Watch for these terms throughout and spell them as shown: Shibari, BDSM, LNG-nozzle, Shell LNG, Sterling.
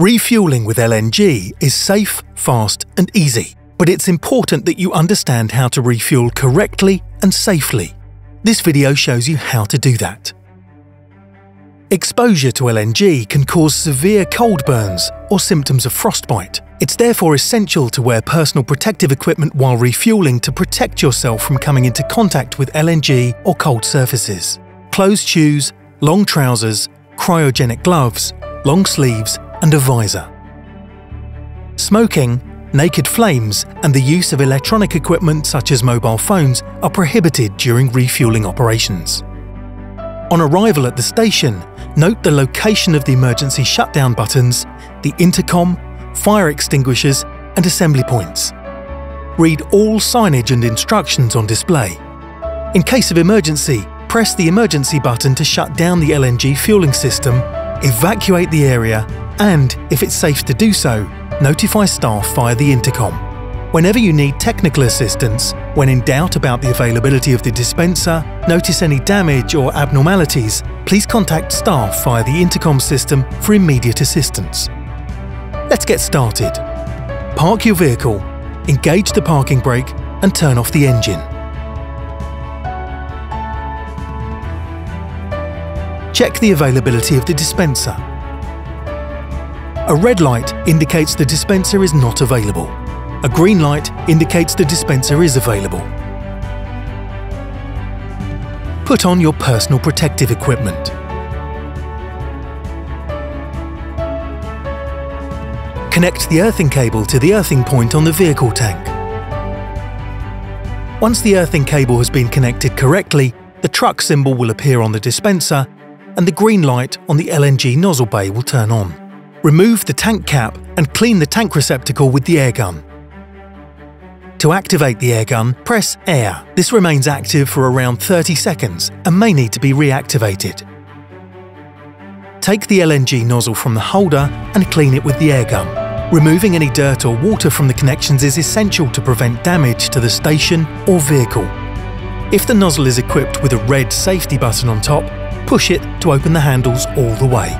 Refueling with LNG is safe, fast and easy, but it's important that you understand how to refuel correctly and safely. This video shows you how to do that. Exposure to LNG can cause severe cold burns or symptoms of frostbite. It's therefore essential to wear personal protective equipment while refueling to protect yourself from coming into contact with LNG or cold surfaces. Closed shoes, long trousers, cryogenic gloves, long sleeves and a visor. Smoking, naked flames and the use of electronic equipment such as mobile phones are prohibited during refueling operations. On arrival at the station, note the location of the emergency shutdown buttons, the intercom, fire extinguishers and assembly points. Read all signage and instructions on display. In case of emergency, press the emergency button to shut down the LNG fueling system, evacuate the area and, if it's safe to do so, notify staff via the intercom. Whenever you need technical assistance, when in doubt about the availability of the dispenser, notice any damage or abnormalities, please contact staff via the intercom system for immediate assistance. Let's get started. Park your vehicle, engage the parking brake and turn off the engine. Check the availability of the dispenser. A red light indicates the dispenser is not available. A green light indicates the dispenser is available. Put on your personal protective equipment. Connect the earthing cable to the earthing point on the vehicle tank. Once the earthing cable has been connected correctly, the truck symbol will appear on the dispenser and the green light on the LNG nozzle bay will turn on. Remove the tank cap and clean the tank receptacle with the air gun. To activate the air gun, press air. This remains active for around 30 seconds and may need to be reactivated. Take the LNG nozzle from the holder and clean it with the air gun. Removing any dirt or water from the connections is essential to prevent damage to the station or vehicle. If the nozzle is equipped with a red safety button on top, push it to open the handles all the way.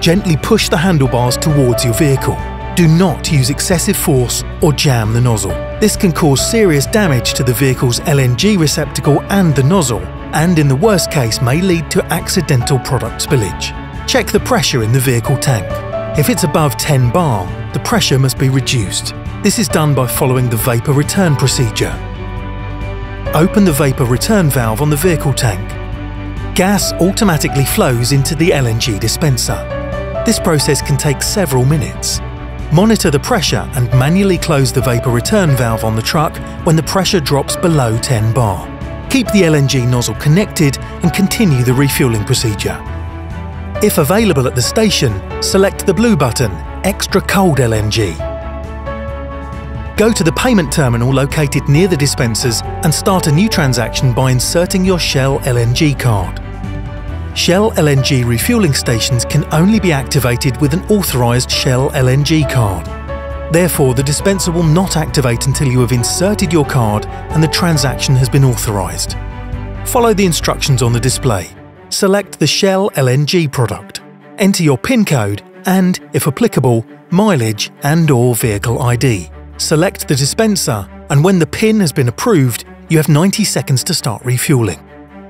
Gently push the handlebars towards your vehicle. Do not use excessive force or jam the nozzle. This can cause serious damage to the vehicle's LNG receptacle and the nozzle, and in the worst case may lead to accidental product spillage. Check the pressure in the vehicle tank. If it's above 10 bar, the pressure must be reduced. This is done by following the vapor return procedure. Open the vapor return valve on the vehicle tank. Gas automatically flows into the LNG dispenser. This process can take several minutes. Monitor the pressure and manually close the vapor return valve on the truck when the pressure drops below 10 bar. Keep the LNG nozzle connected and continue the refueling procedure. If available at the station, select the blue button, Extra Cold LNG. Go to the payment terminal located near the dispensers and start a new transaction by inserting your Shell LNG card. Shell LNG refueling stations can only be activated with an authorised Shell LNG card. Therefore, the dispenser will not activate until you have inserted your card and the transaction has been authorised. Follow the instructions on the display. Select the Shell LNG product. Enter your PIN code and, if applicable, mileage and/or vehicle ID. Select the dispenser and when the PIN has been approved, you have 90 seconds to start refueling.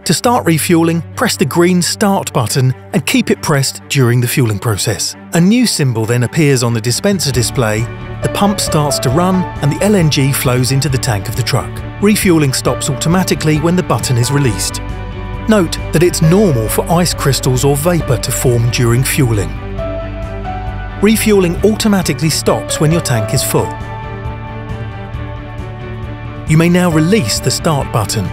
To start refueling, press the green Start button and keep it pressed during the fueling process. A new symbol then appears on the dispenser display, the pump starts to run and the LNG flows into the tank of the truck. Refueling stops automatically when the button is released. Note that it's normal for ice crystals or vapour to form during fueling. Refueling automatically stops when your tank is full. You may now release the Start button.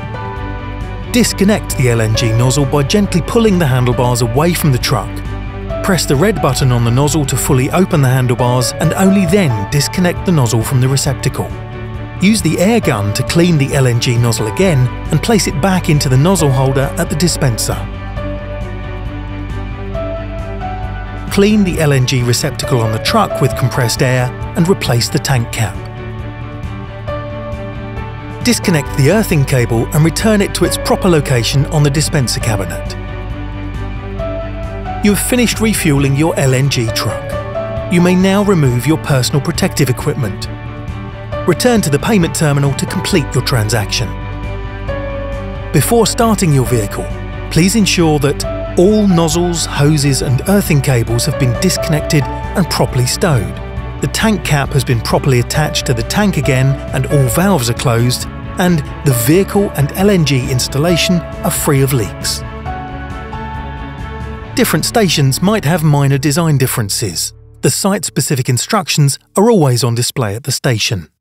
Disconnect the LNG nozzle by gently pulling the handlebars away from the truck. Press the red button on the nozzle to fully open the handlebars and only then disconnect the nozzle from the receptacle. Use the air gun to clean the LNG nozzle again and place it back into the nozzle holder at the dispenser. Clean the LNG receptacle on the truck with compressed air and replace the tank cap. Disconnect the earthing cable and return it to its proper location on the dispenser cabinet. You have finished refueling your LNG truck. You may now remove your personal protective equipment. Return to the payment terminal to complete your transaction. Before starting your vehicle, please ensure that all nozzles, hoses and earthing cables have been disconnected and properly stowed. The tank cap has been properly attached to the tank again and all valves are closed, and the vehicle and LNG installation are free of leaks. Different stations might have minor design differences. The site-specific instructions are always on display at the station.